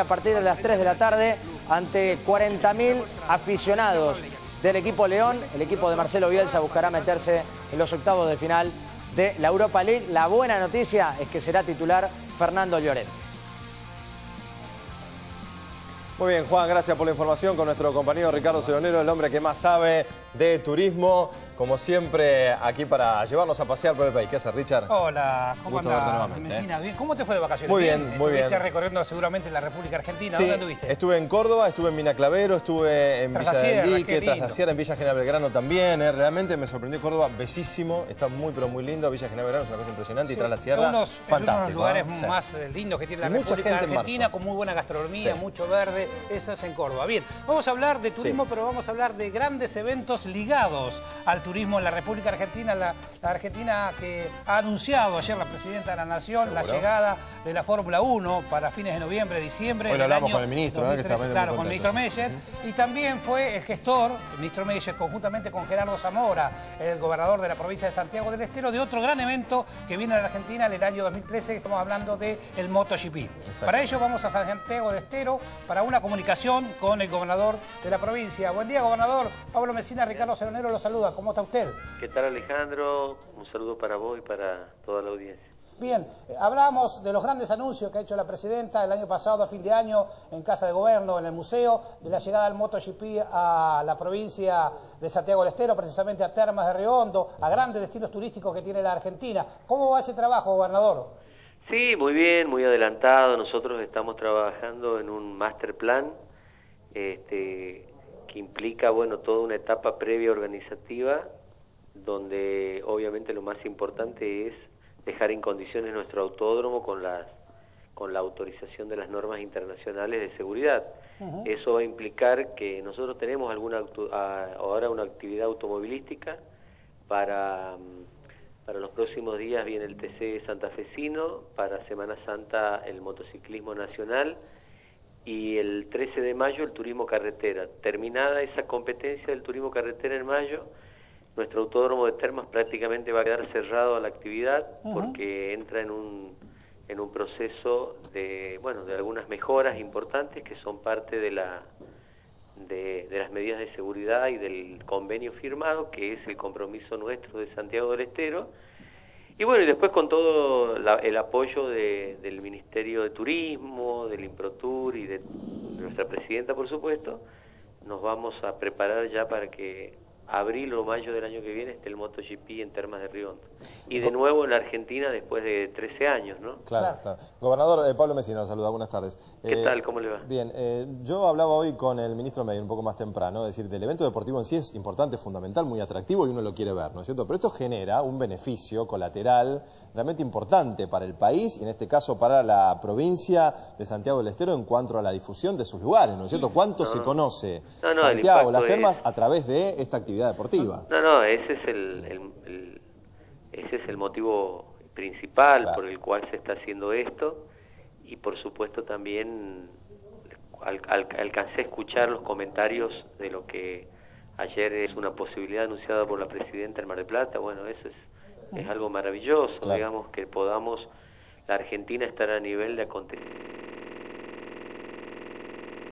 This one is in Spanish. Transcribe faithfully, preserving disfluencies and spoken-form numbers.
a partir de las tres de la tarde ante cuarenta mil aficionados del equipo León. El equipo de Marcelo Bielsa buscará meterse en los octavos de final de la Europa League. La buena noticia es que será titular Fernando Llorente. Muy bien, Juan, gracias por la información con nuestro compañero Ricardo Seronero, el hombre que más sabe de turismo, como siempre, aquí para llevarnos a pasear por el país. ¿Qué haces, Richard? Hola, ¿cómo andas, Messina? ¿Eh? ¿Cómo te fue de vacaciones? Muy bien, bien muy bien. Estuviste recorriendo seguramente la República Argentina. Sí, ¿dónde anduviste? Estuve en Córdoba, estuve en Minaclavero, estuve en Villa la Indique, tras la Sierra, en Villa General Belgrano también. ¿eh? Realmente me sorprendió Córdoba, bellísimo, está muy, pero muy lindo. Villa General Belgrano es una cosa impresionante, sí, y tras la Sierra, unos, fantástico. Es uno de los lugares, ¿eh?, más sí. lindos que tiene la Mucha República Argentina, con muy buena gastronomía, sí. mucho verde, eso es en Córdoba. Bien, vamos a hablar de turismo, sí. pero vamos a hablar de grandes eventos ligados al turismo en la República Argentina, la, la Argentina que ha anunciado ayer la presidenta de la Nación ¿Seguro? la llegada de la Fórmula uno para fines de noviembre, diciembre. Hoy lo hablamos con el ministro, dos mil trece, ¿no? Claro, con el ministro Meyer. Uh-huh. Y también fue el gestor, el ministro Meyer, conjuntamente con Gerardo Zamora, el gobernador de la provincia de Santiago del Estero, de otro gran evento que viene a la Argentina en el año dos mil trece, estamos hablando del MotoGP. Exacto. Para ello vamos a Santiago del Estero para una comunicación con el gobernador de la provincia. Buen día, gobernador. Pablo Messina, Ricardo Seronero lo saluda. ¿Cómo está usted? ¿Qué tal, Alejandro? Un saludo para vos y para toda la audiencia. Bien, hablamos de los grandes anuncios que ha hecho la presidenta el año pasado, a fin de año, en Casa de Gobierno, en el museo, de la llegada del MotoGP a la provincia de Santiago del Estero, precisamente a Termas de Río Hondo, a grandes destinos turísticos que tiene la Argentina. ¿Cómo va ese trabajo, gobernador? Sí, muy bien, muy adelantado. Nosotros estamos trabajando en un master plan, este... que implica, bueno, toda una etapa previa organizativa, donde obviamente lo más importante es dejar en condiciones nuestro autódromo con las con la autorización de las normas internacionales de seguridad. Uh-huh. Eso va a implicar que nosotros tenemos alguna a, ahora una actividad automovilística para para los próximos días. Viene el T C Santafesino, para Semana Santa el motociclismo nacional, y el trece de mayo el turismo carretera. Terminada esa competencia del turismo carretera en mayo, nuestro autódromo de Termas prácticamente va a quedar cerrado a la actividad, uh-huh, porque entra en un, en un proceso de, bueno, de algunas mejoras importantes que son parte de, la, de, de las medidas de seguridad y del convenio firmado, que es el compromiso nuestro de Santiago del Estero. Y bueno, y después con todo la, el apoyo de, del Ministerio de Turismo, del Inprotur y de, de nuestra presidenta, por supuesto, nos vamos a preparar ya para que abril o mayo del año que viene esté el MotoGP en Termas de Río Hondo. Y de nuevo en la Argentina después de trece años, ¿no? Claro, claro. Gobernador, eh, Pablo Messina, nos saluda, buenas tardes. ¿Qué eh, tal? ¿Cómo le va? Bien, eh, yo hablaba hoy con el ministro Meyer un poco más temprano, es decir, del evento deportivo en sí es importante, fundamental, muy atractivo y uno lo quiere ver, ¿no es cierto? Pero esto genera un beneficio colateral realmente importante para el país y en este caso para la provincia de Santiago del Estero en cuanto a la difusión de sus lugares, ¿no es cierto? ¿Cuánto no. se conoce no, no, Santiago, las Termas, es... a través de esta actividad deportiva? No, no, ese es el, el, el, ese es el motivo principal, claro, por el cual se está haciendo esto. Y por supuesto también al, al, alcancé a escuchar los comentarios de lo que ayer es una posibilidad anunciada por la presidenta del Mar de Plata. Bueno, eso es, es algo maravilloso, claro, digamos, que podamos, la Argentina estar a nivel de acontecimientos